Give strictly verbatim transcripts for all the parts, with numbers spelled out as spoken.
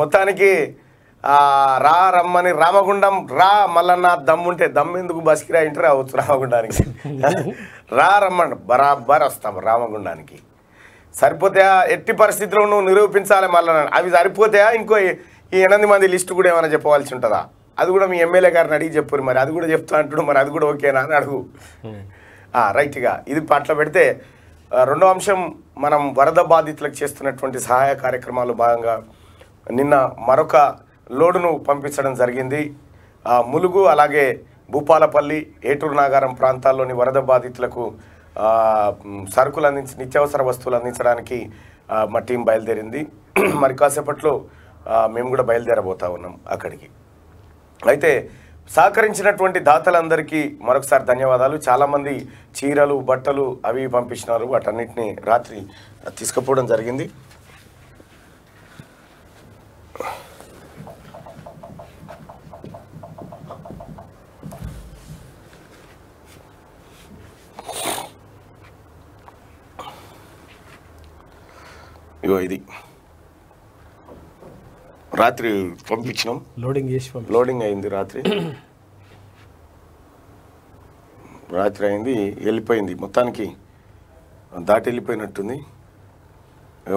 మొత్తానికి రా రమ్మని రామగుండం రా మల్లన్న దమ్ముంటే దమ్మెందుకు బస్కిరా ఇంటి రావచ్చు రామగుండానికి రా రమ్మండి బరాబర్ వస్తాం రామగుండానికి. సరిపోతాయా? ఎట్టి పరిస్థితుల్లో నువ్వు నిరూపించాలి మల్లన్న. అవి సరిపోతాయా? ఇంకో ఈ ఎనిమిది మంది లిస్టు కూడా ఏమైనా చెప్పవలసి ఉంటుందా? అది కూడా మీ ఎమ్మెల్యే గారిని అడిగి చెప్పురు. మరి అది కూడా చెప్తా అంటాడు. మరి అది కూడా ఓకేనా అని అడుగు. రైట్గా ఇది పట్ల పెడితే రెండో అంశం, మనం వరద బాధితులకు చేస్తున్నటువంటి సహాయ కార్యక్రమాలు భాగంగా నిన్న మరొక లోడును పంపించడం జరిగింది. ములుగు అలాగే భూపాలపల్లి ఏటూరు నాగారం ప్రాంతాల్లోని వరద బాధితులకు సరుకులు అందించి నిత్యావసర వస్తువులు అందించడానికి మా టీం బయలుదేరింది. మరి కాసేపట్లో మేము కూడా బయలుదేరబోతా ఉన్నాం అక్కడికి. అయితే సహకరించినటువంటి దాతలందరికీ మరొకసారి ధన్యవాదాలు. చాలామంది చీరలు బట్టలు అవి పంపించినారు. వాటన్నిటిని రాత్రి తీసుకుపోవడం జరిగింది. ఇగో ఇది రాత్రి పంపించినాం, లోడింగ్ చేసి లోడింగ్ అయింది. రాత్రి రాత్రి అయింది, వెళ్ళిపోయింది. మొత్తానికి దాటి వెళ్ళిపోయినట్టుంది.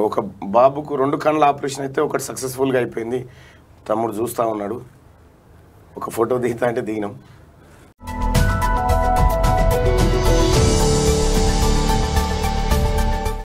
ఒక బాబుకు రెండు కళ్ళ ఆపరేషన్ అయితే ఒకటి సక్సెస్ఫుల్గా అయిపోయింది. తమ్ముడు చూస్తూ ఉన్నాడు. ఒక ఫోటో దిగుతా అంటే దిగినాం.